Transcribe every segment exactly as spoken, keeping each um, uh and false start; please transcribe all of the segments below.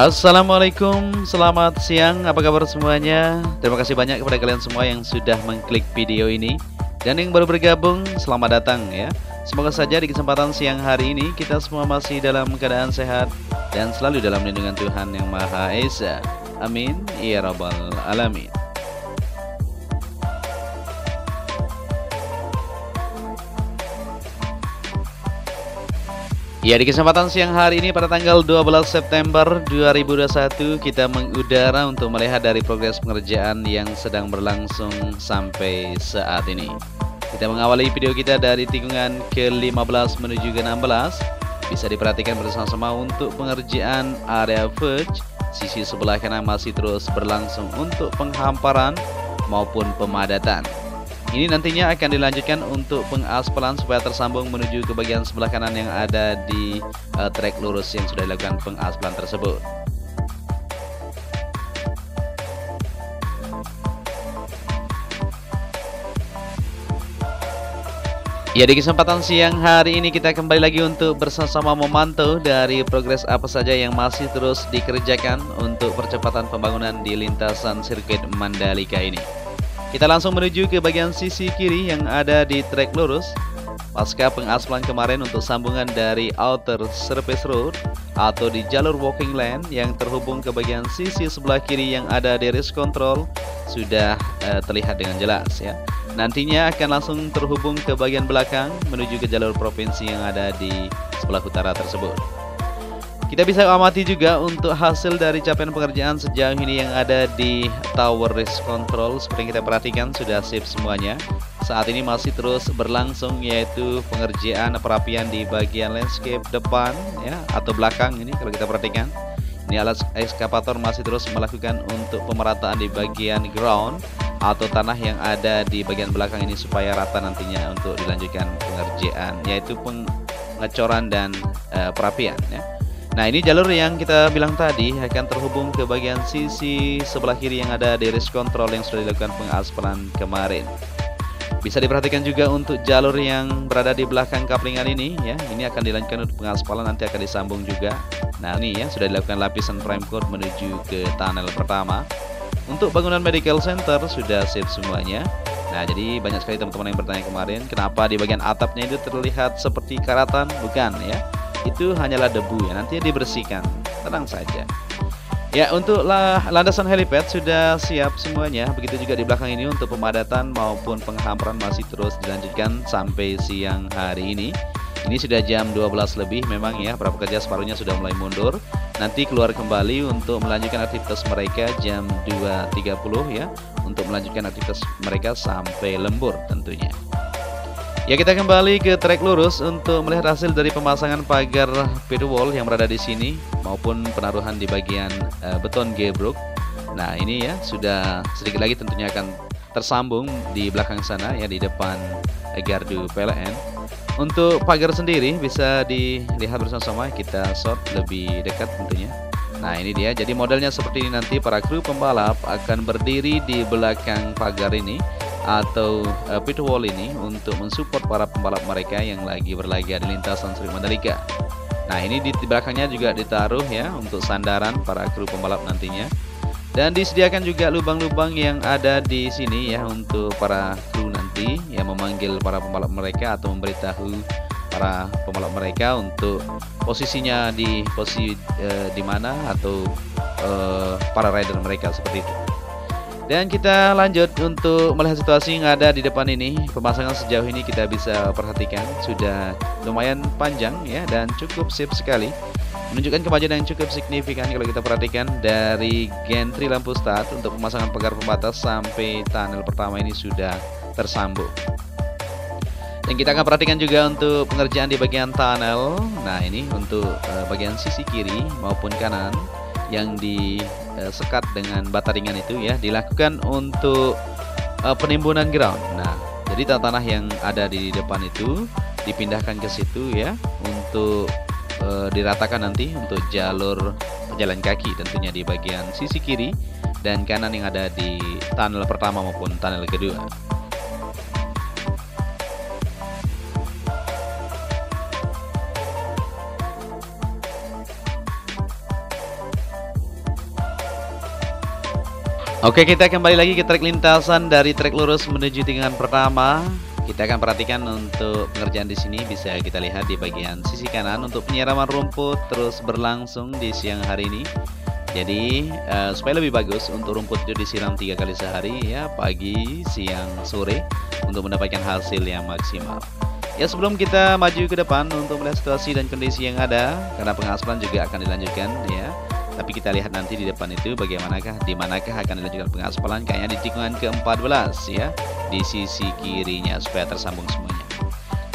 Assalamualaikum, selamat siang, apa kabar semuanya? Terima kasih banyak kepada kalian semua yang sudah mengklik video ini. Dan yang baru bergabung, selamat datang ya. Semoga saja di kesempatan siang hari ini kita semua masih dalam keadaan sehat dan selalu dalam lindungan Tuhan Yang Maha Esa. Amin ya rabbal alamin. Ya, di kesempatan siang hari ini pada tanggal dua belas September dua ribu dua puluh satu kita mengudara untuk melihat dari progres pengerjaan yang sedang berlangsung sampai saat ini. Kita mengawali video kita dari tikungan ke lima belas menuju ke enam belas. Bisa diperhatikan bersama-sama untuk pengerjaan area verge. Sisi sebelah kanan masih terus berlangsung untuk penghamparan maupun pemadatan. Ini nantinya akan dilanjutkan untuk pengaspalan supaya tersambung menuju ke bagian sebelah kanan yang ada di uh, trek lurus yang sudah dilakukan pengaspalan tersebut. Ya, di kesempatan siang hari ini kita kembali lagi untuk bersama-sama memantau dari progres apa saja yang masih terus dikerjakan untuk percepatan pembangunan di lintasan sirkuit Mandalika ini. Kita langsung menuju ke bagian sisi kiri yang ada di trek lurus. Pasca pengaspalan kemarin untuk sambungan dari outer surface road atau di jalur walking lane yang terhubung ke bagian sisi sebelah kiri yang ada di race control sudah uh, terlihat dengan jelas ya. Nantinya akan langsung terhubung ke bagian belakang menuju ke jalur provinsi yang ada di sebelah utara tersebut. Kita bisa amati juga untuk hasil dari capaian pengerjaan sejauh ini yang ada di Tower Race Control. Seperti yang kita perhatikan sudah sip semuanya. Saat ini masih terus berlangsung yaitu pengerjaan perapian di bagian landscape depan ya atau belakang ini kalau kita perhatikan. Ini alat ekskavator masih terus melakukan untuk pemerataan di bagian ground atau tanah yang ada di bagian belakang ini supaya rata nantinya untuk dilanjutkan pengerjaan yaitu pengecoran dan uh, perapian ya. Nah, ini jalur yang kita bilang tadi akan terhubung ke bagian sisi sebelah kiri yang ada di race control yang sudah dilakukan pengaspalan kemarin. Bisa diperhatikan juga untuk jalur yang berada di belakang kaplingan ini ya. Ini akan dilanjutkan untuk pengaspalan, nanti akan disambung juga. Nah, ini ya sudah dilakukan lapisan prime coat menuju ke tunnel pertama. Untuk bangunan medical center sudah siap semuanya. Nah, jadi banyak sekali teman-teman yang bertanya kemarin kenapa di bagian atapnya itu terlihat seperti karatan, bukan ya. Itu hanyalah debu ya, nanti dibersihkan, tenang saja. Ya, untuk landasan helipad sudah siap semuanya. Begitu juga di belakang ini untuk pemadatan maupun penghamparan masih terus dilanjutkan sampai siang hari ini. Ini sudah jam dua belas lebih memang ya, para pekerja separuhnya sudah mulai mundur. Nanti keluar kembali untuk melanjutkan aktivitas mereka jam dua tiga puluh ya, untuk melanjutkan aktivitas mereka sampai lembur tentunya. Ya, kita kembali ke trek lurus untuk melihat hasil dari pemasangan pagar firewall yang berada di sini maupun penaruhan di bagian uh, beton gebruk. Nah, ini ya sudah sedikit lagi tentunya akan tersambung di belakang sana ya di depan uh, gardu P L N. Untuk pagar sendiri bisa dilihat bersama-sama, kita shot lebih dekat tentunya. Nah, ini dia, jadi modelnya seperti ini, nanti para kru pembalap akan berdiri di belakang pagar ini atau uh, pit wall ini untuk mensupport para pembalap mereka yang lagi berlaga di lintasan Sirkuit Mandalika. Nah, ini di belakangnya juga ditaruh ya untuk sandaran para kru pembalap nantinya. Dan disediakan juga lubang-lubang yang ada di sini ya untuk para kru nanti yang memanggil para pembalap mereka atau memberitahu para pembalap mereka untuk posisinya di posisi uh, di mana atau uh, para rider mereka seperti itu. Dan kita lanjut untuk melihat situasi yang ada di depan ini. Pemasangan sejauh ini kita bisa perhatikan sudah lumayan panjang ya dan cukup sip sekali. Menunjukkan kemajuan yang cukup signifikan kalau kita perhatikan dari gantry lampu start untuk pemasangan pagar pembatas sampai tunnel pertama ini sudah tersambung. Dan kita akan perhatikan juga untuk pengerjaan di bagian tunnel. Nah, ini untuk uh, bagian sisi kiri maupun kanan yang disekat dengan bata ringan itu ya dilakukan untuk uh, penimbunan ground. Nah, jadi tanah yang ada di depan itu dipindahkan ke situ ya untuk uh, diratakan nanti untuk jalur pejalan kaki tentunya di bagian sisi kiri dan kanan yang ada di tunnel pertama maupun tunnel kedua. Oke, kita kembali lagi ke trek lintasan dari trek lurus menuju tikungan pertama. Kita akan perhatikan untuk pengerjaan di sini, bisa kita lihat di bagian sisi kanan untuk penyiraman rumput terus berlangsung di siang hari ini. Jadi uh, supaya lebih bagus untuk rumput itu disiram tiga kali sehari ya, pagi, siang, sore, untuk mendapatkan hasil yang maksimal. Ya, sebelum kita maju ke depan untuk melihat situasi dan kondisi yang ada, karena pengaspalan juga akan dilanjutkan ya. Tapi kita lihat nanti di depan itu bagaimanakah, di manakah akan dilanjutkan pengaspalan, kayaknya di tikungan ke empat belas ya, di sisi kirinya supaya tersambung semuanya.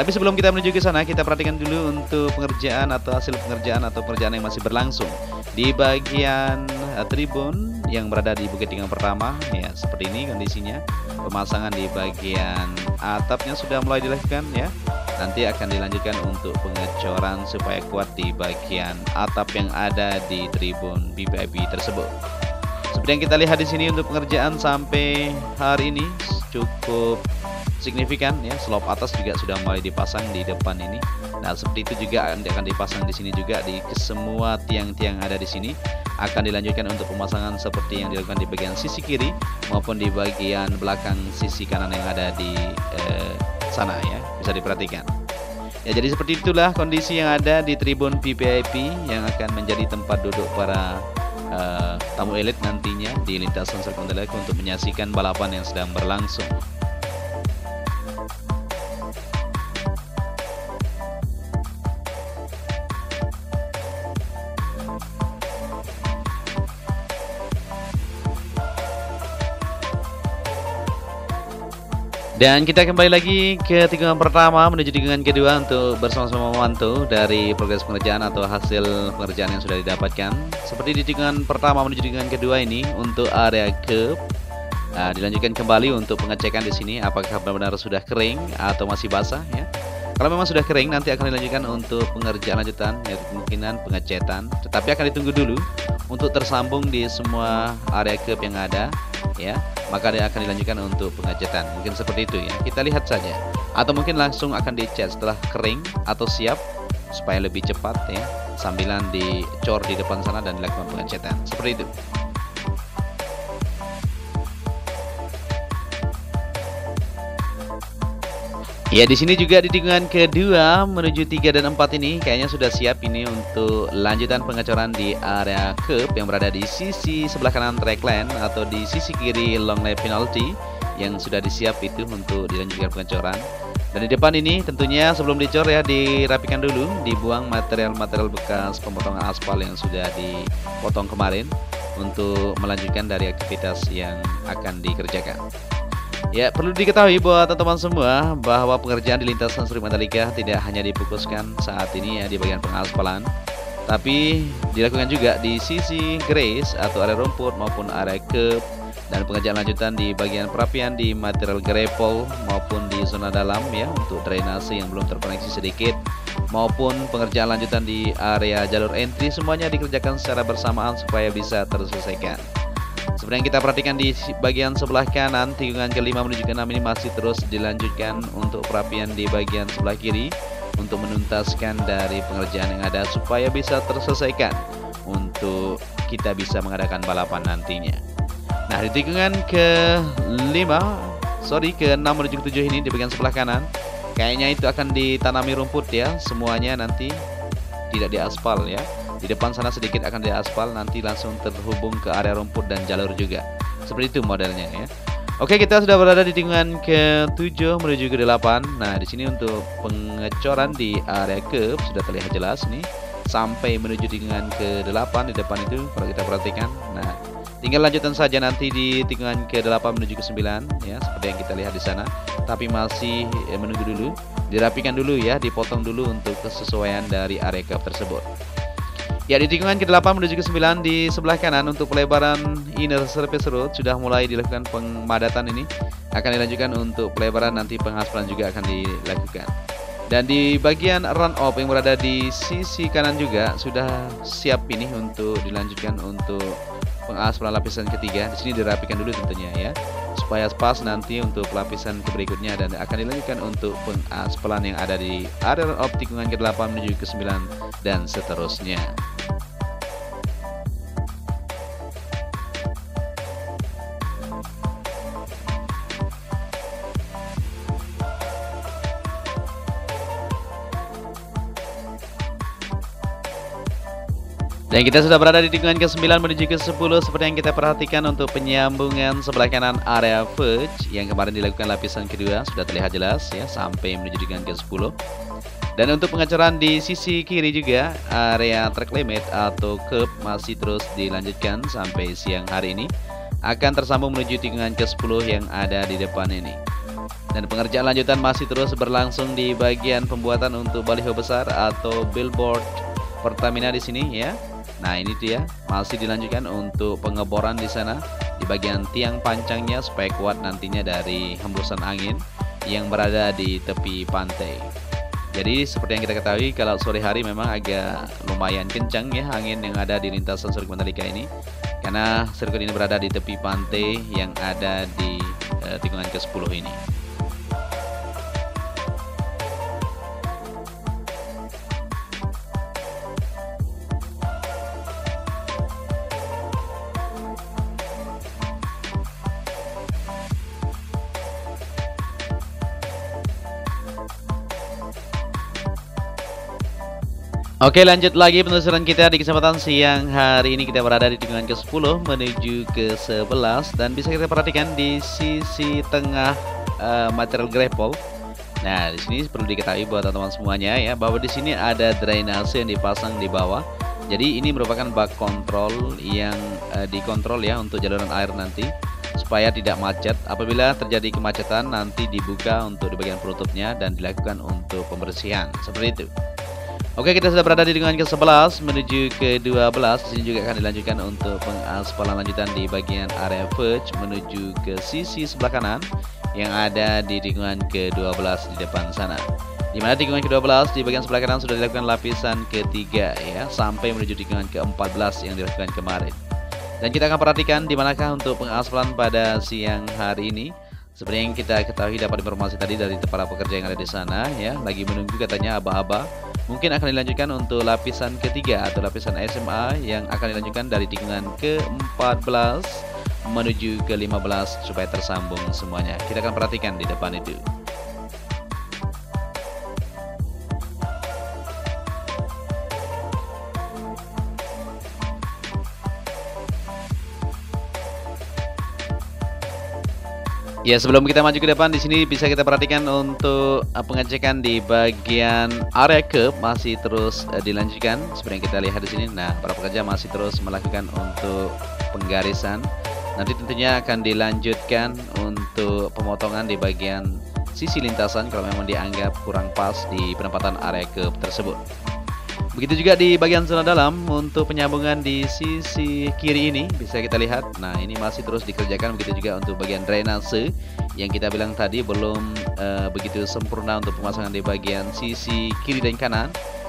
Tapi sebelum kita menuju ke sana, kita perhatikan dulu untuk pengerjaan atau hasil pengerjaan atau pekerjaan yang masih berlangsung di bagian tribun yang berada di bukit tikungan pertama ya. Seperti ini kondisinya, pemasangan di bagian atapnya sudah mulai dilakukan ya. Nanti akan dilanjutkan untuk pengecoran supaya kuat di bagian atap yang ada di tribun V V I P tersebut. Seperti yang kita lihat di sini, untuk pengerjaan sampai hari ini cukup signifikan ya. Slop atas juga sudah mulai dipasang di depan ini. Nah, seperti itu juga akan dipasang di sini juga, di semua tiang-tiang ada di sini akan dilanjutkan untuk pemasangan seperti yang dilakukan di bagian sisi kiri maupun di bagian belakang sisi kanan yang ada di eh, sana ya, bisa diperhatikan ya. Jadi seperti itulah kondisi yang ada di tribun V V I P yang akan menjadi tempat duduk para uh, tamu elit nantinya di lintasan Sirkuit Mandalika untuk menyaksikan balapan yang sedang berlangsung. Dan kita kembali lagi ke tikungan pertama menuju tikungan kedua untuk bersama-sama memantau dari progres pengerjaan atau hasil pengerjaan yang sudah didapatkan. Seperti di tikungan pertama menuju tikungan kedua ini untuk area curb, nah, dilanjutkan kembali untuk pengecekan di sini apakah benar-benar sudah kering atau masih basah ya. Kalau memang sudah kering, nanti akan dilanjutkan untuk pengerjaan lanjutan yaitu kemungkinan pengecetan. Tetapi akan ditunggu dulu untuk tersambung di semua area curb yang ada ya. Maka dia akan dilanjutkan untuk pengecetan, mungkin seperti itu ya, kita lihat saja, atau mungkin langsung akan dicat setelah kering atau siap supaya lebih cepat ya, sambilan dicor di depan sana dan dilakukan pengecetan seperti itu. Ya, di sini juga di tikungan kedua menuju tiga dan empat ini kayaknya sudah siap ini untuk lanjutan pengecoran di area curb yang berada di sisi sebelah kanan trackline atau di sisi kiri long lane penalty yang sudah disiap itu untuk dilanjutkan pengecoran. Dan di depan ini tentunya sebelum dicor ya, dirapikan dulu, dibuang material-material bekas pemotongan aspal yang sudah dipotong kemarin untuk melanjutkan dari aktivitas yang akan dikerjakan. Ya, perlu diketahui buat teman-teman semua bahwa pengerjaan di lintasan Sirkuit Mandalika tidak hanya difokuskan saat ini ya di bagian pengaspalan, tapi dilakukan juga di sisi grass atau area rumput maupun area curb, dan pengerjaan lanjutan di bagian perapian di material gravel maupun di zona dalam ya untuk drainase yang belum terkoneksi sedikit, maupun pengerjaan lanjutan di area jalur entry, semuanya dikerjakan secara bersamaan supaya bisa terselesaikan. Sebenarnya kita perhatikan di bagian sebelah kanan tikungan kelima menuju ke enam ini masih terus dilanjutkan untuk perapian di bagian sebelah kiri untuk menuntaskan dari pengerjaan yang ada supaya bisa terselesaikan untuk kita bisa mengadakan balapan nantinya. Nah, di tikungan ke lima, sorry ke enam menuju ke tujuh ini di bagian sebelah kanan kayaknya itu akan ditanami rumput ya, semuanya nanti tidak diaspal ya. Di depan sana sedikit akan diaspal, nanti langsung terhubung ke area rumput dan jalur juga. Seperti itu modelnya ya. Oke, kita sudah berada di tikungan ke tujuh menuju ke delapan. Nah, di sini untuk pengecoran di area curb sudah terlihat jelas nih. Sampai menuju tikungan ke delapan di depan itu kalau kita perhatikan. Nah, tinggal lanjutan saja nanti di tikungan ke delapan menuju ke sembilan ya, seperti yang kita lihat di sana. Tapi masih eh, menunggu dulu, dirapikan dulu ya, dipotong dulu untuk kesesuaian dari area curb tersebut. Ya, di tikungan ke delapan menuju ke sembilan di sebelah kanan untuk pelebaran inner surface road sudah mulai dilakukan pemadatan ini. Akan dilanjutkan untuk pelebaran, nanti pengaspalan juga akan dilakukan. Dan di bagian run off yang berada di sisi kanan juga sudah siap ini untuk dilanjutkan untuk pengaspalan lapisan ketiga. Di sini dirapikan dulu tentunya ya, supaya pas nanti untuk lapisan berikutnya, dan akan dilanjutkan untuk pengaspalan yang ada di area run off tikungan ke delapan menuju ke sembilan dan seterusnya. Dan kita sudah berada di tikungan ke sembilan menuju ke sepuluh. Seperti yang kita perhatikan untuk penyambungan sebelah kanan area verge yang kemarin dilakukan lapisan kedua sudah terlihat jelas ya, sampai menuju tikungan ke sepuluh. Dan untuk pengecoran di sisi kiri juga, area track limit atau curb masih terus dilanjutkan sampai siang hari ini, akan tersambung menuju tikungan ke sepuluh yang ada di depan ini. Dan pengerjaan lanjutan masih terus berlangsung di bagian pembuatan untuk baliho besar atau billboard Pertamina di sini ya. Nah ini dia, masih dilanjutkan untuk pengeboran di sana di bagian tiang pancangnya supaya kuat nantinya dari hembusan angin yang berada di tepi pantai. Jadi seperti yang kita ketahui, kalau sore hari memang agak lumayan kencang ya angin yang ada di lintasan Sirkuit Mandalika ini, karena sirkuit ini berada di tepi pantai yang ada di eh, tikungan ke sepuluh ini. Oke, lanjut lagi penelusuran kita di kesempatan siang hari ini. Kita berada di tikungan ke sepuluh menuju ke sebelas. Dan bisa kita perhatikan di sisi tengah uh, material gravel. Nah di sini perlu diketahui buat teman-teman semuanya ya, bahwa di sini ada drainase yang dipasang di bawah. Jadi ini merupakan bak kontrol yang uh, dikontrol ya untuk jaluran air nanti, supaya tidak macet. Apabila terjadi kemacetan nanti dibuka untuk di bagian penutupnya dan dilakukan untuk pembersihan seperti itu. Oke, kita sudah berada di tikungan ke sebelas menuju ke dua belas. Di sini juga akan dilanjutkan untuk pengaspalan lanjutan di bagian area verge menuju ke sisi sebelah kanan yang ada di tikungan ke dua belas di depan sana. Di mana tikungan ke dua belas di bagian sebelah kanan sudah dilakukan lapisan ketiga ya, sampai menuju tikungan ke empat belas yang dilakukan kemarin. Dan kita akan perhatikan di manakah untuk pengaspalan pada siang hari ini. Seperti yang kita ketahui dapat informasi tadi dari para pekerja yang ada di sana ya, lagi menunggu katanya aba-aba. Mungkin akan dilanjutkan untuk lapisan ketiga atau lapisan S M A yang akan dilanjutkan dari tikungan ke empat belas menuju ke lima belas supaya tersambung semuanya. Kita akan perhatikan di depan itu. Ya, sebelum kita maju ke depan, di sini bisa kita perhatikan untuk pengecekan di bagian area curb masih terus uh, dilanjutkan. Seperti yang kita lihat di sini, nah para pekerja masih terus melakukan untuk penggarisan. Nanti tentunya akan dilanjutkan untuk pemotongan di bagian sisi lintasan kalau memang dianggap kurang pas di penempatan area curb tersebut. Begitu juga di bagian zona dalam untuk penyambungan di sisi kiri ini bisa kita lihat. Nah ini masih terus dikerjakan, begitu juga untuk bagian drainase yang kita bilang tadi belum uh, begitu sempurna untuk pemasangan di bagian sisi kiri dan kanan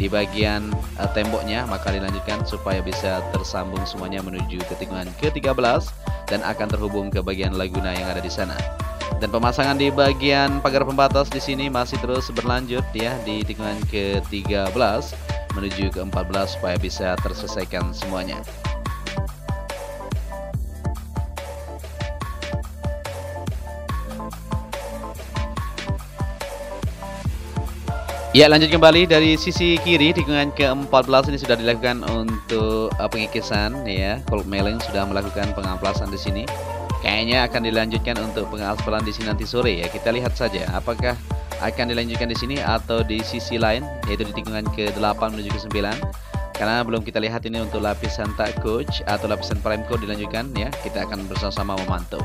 di bagian uh, temboknya, maka dilanjutkan supaya bisa tersambung semuanya menuju ke tikungan ke tiga belas dan akan terhubung ke bagian laguna yang ada di sana. Dan pemasangan di bagian pagar pembatas di sini masih terus berlanjut ya di tikungan ke tiga belas menuju ke empat belas supaya bisa terselesaikan semuanya. Ya, lanjut kembali dari sisi kiri tikungan ke empat belas ini sudah dilakukan untuk pengikisan ya. Cold mailing sudah melakukan pengamplasan di sini. Kayaknya akan dilanjutkan untuk pengaspalan di sini nanti sore ya. Kita lihat saja apakah akan dilanjutkan di sini atau di sisi lain, yaitu di tikungan ke delapan menuju ke sembilan. Karena belum kita lihat ini untuk lapisan tak coach atau lapisan prime coat dilanjutkan ya. Kita akan bersama-sama memantau.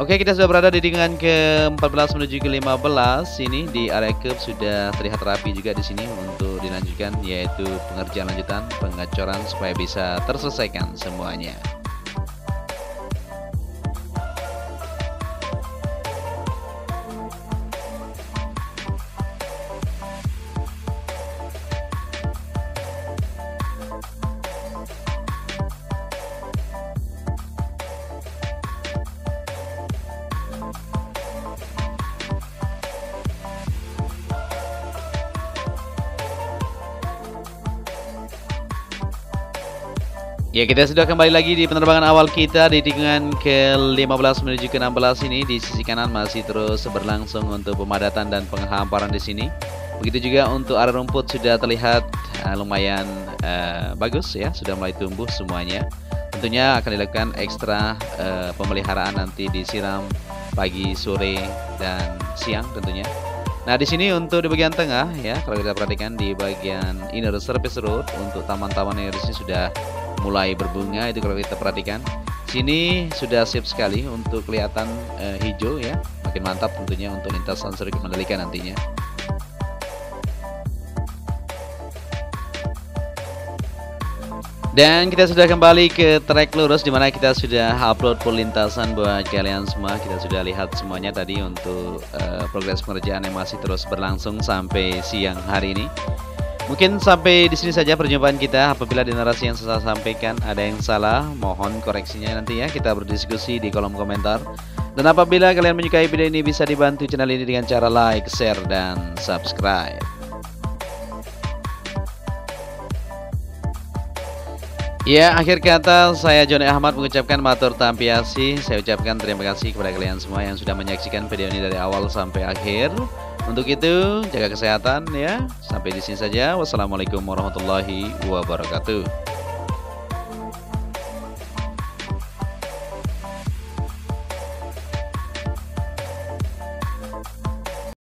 Oke, kita sudah berada di tikungan ke empat belas menuju ke lima belas. Sini di area curb sudah terlihat rapi juga di sini untuk dilanjutkan, yaitu pengerjaan lanjutan pengecoran supaya bisa terselesaikan semuanya. Ya, kita sudah kembali lagi di penerbangan awal kita di tikungan ke lima belas menuju ke enam belas ini. Di sisi kanan masih terus berlangsung untuk pemadatan dan penghamparan di sini. Begitu juga untuk area rumput sudah terlihat uh, lumayan uh, bagus ya, sudah mulai tumbuh semuanya. Tentunya akan dilakukan ekstra uh, pemeliharaan, nanti disiram pagi, sore, dan siang tentunya. Nah, di sini untuk di bagian tengah ya, kalau kita perhatikan di bagian inner surface road untuk taman-taman yang di sini sudah mulai berbunga. Itu kalau kita perhatikan sini sudah sip sekali untuk kelihatan uh, hijau ya, makin mantap tentunya untuk lintasan Sirkuit Mandalika nantinya. Dan kita sudah kembali ke trek lurus, dimana kita sudah upload perlintasan buat kalian semua. Kita sudah lihat semuanya tadi untuk uh, progres pengerjaan yang masih terus berlangsung sampai siang hari ini. Mungkin sampai di sini saja perjumpaan kita. Apabila di narasi yang saya sampaikan ada yang salah, mohon koreksinya nanti ya. Kita berdiskusi di kolom komentar. Dan apabila kalian menyukai video ini, bisa dibantu channel ini dengan cara like, share, dan subscribe. Ya, akhir kata saya Jhony Ahmad mengucapkan matur tampiasi. Saya ucapkan terima kasih kepada kalian semua yang sudah menyaksikan video ini dari awal sampai akhir. Untuk itu, jaga kesehatan ya. Sampai di sini saja. Wassalamualaikum warahmatullahi wabarakatuh.